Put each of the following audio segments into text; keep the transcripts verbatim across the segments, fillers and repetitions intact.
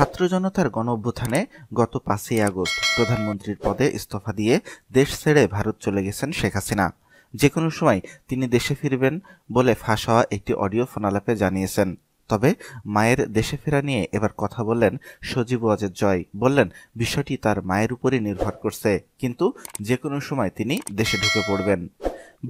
ছাত্র জনতার গণ অভ্যুত্থানে গত পাঁচই আগস্ট প্রধানমন্ত্রীর পদে ইস্তফা দিয়ে দেশ ছেড়ে ভারত চলে গেছেন শেখ হাসিনা। যে কোনো সময় তিনি দেশে ফিরবেন বলে ফাঁস হওয়া একটি অডিও ফোনালাপে জানিয়েছেন। তবে মায়ের দেশে ফেরা নিয়ে এবার কথা বললেন সজীব ওয়াজেদ জয়। বললেন, বিষয়টি তার মায়ের উপরই নির্ভর করছে, কিন্তু যে কোনো সময় তিনি দেশে ঢুকে পড়বেন।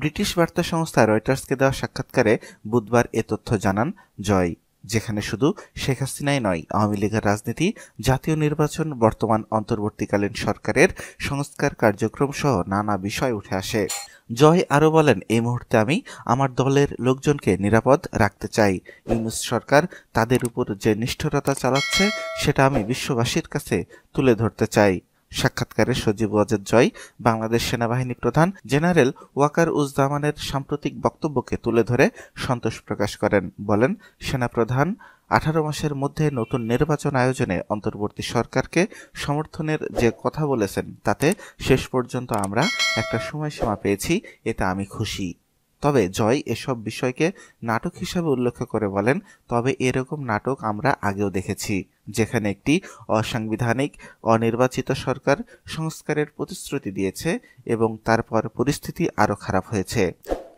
ব্রিটিশ বার্তা সংস্থা রয়টার্সকে দেওয়া সাক্ষাৎকারে বুধবার এ তথ্য জানান জয়, যেখানে শুধু শেখ হাসিনাই নয়, আওয়ামী লীগের রাজনীতি, জাতীয় নির্বাচন, বর্তমান অন্তর্বর্তীকালীন সরকারের সংস্কার কার্যক্রম সহ নানা বিষয় উঠে আসে। জয় আরও বলেন, এই মুহূর্তে আমি আমার দলের লোকজনকে নিরাপদ রাখতে চাই। ইউনূস সরকার তাদের উপর যে নিষ্ঠুরতা চালাচ্ছে সেটা আমি বিশ্ববাসীর কাছে তুলে ধরতে চাই। সাক্ষাৎকারে সজীব ওয়াজেদ জয় বাংলাদেশ সেনাবাহিনী প্রধান জেনারেল ওয়াকার উজ জামানের সাম্প্রতিক বক্তব্যকে তুলে ধরে সন্তোষ প্রকাশ করেন। বলেন, সেনাপ্রধান আঠারো মাসের মধ্যে নতুন নির্বাচন আয়োজনে অন্তর্বর্তী সরকারকে সমর্থনের যে কথা বলেছেন, তাতে শেষ পর্যন্ত আমরা একটা সময়সীমা পেয়েছি, এতে আমি খুশি। তবে জয় এসব বিষয়কে নাটক হিসাবে উল্লেখ করে বলেন, তবে এরকম নাটক আমরা আগেও দেখেছি, যেখানে একটি অসাংবিধানিক অনির্বাচিত সরকার সংস্কারের প্রতিশ্রুতি দিয়েছে এবং তারপর পরিস্থিতি আরও খারাপ হয়েছে।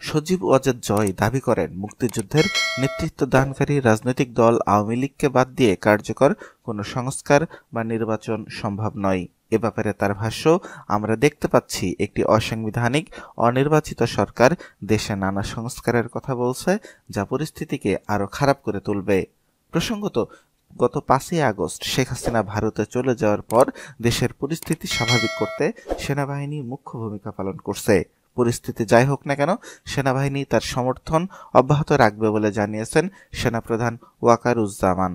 সজীব ওয়াজেদ জয় দাবি করেন, মুক্তিযুদ্ধের নেতৃত্ব দানকারী রাজনৈতিক দল আওয়ামী লীগকে বাদ দিয়ে কার্যকর কোনো সংস্কার বা নির্বাচন সম্ভব নয়। এ ব্যাপারে তার ভাষ্য, আমরা দেখতে পাচ্ছি একটি অসাংবিধানিক অনির্বাচিত সরকার দেশে নানা সংস্কারের কথা বলছে, যা পরিস্থিতিকে আরও খারাপ করে তুলবে। প্রসঙ্গত, গত পাঁচই আগস্ট শেখ হাসিনা ভারতে চলে যাওয়ার পর দেশের পরিস্থিতি স্বাভাবিক করতে সেনাবাহিনী মুখ্য ভূমিকা পালন করছে। পরিস্থিতি যাই হোক না কেন, সেনাবাহিনী তার সমর্থন অব্যাহত রাখবে বলে জানিয়েছেন সেনাপ্রধান ওয়াকার উজ জামান।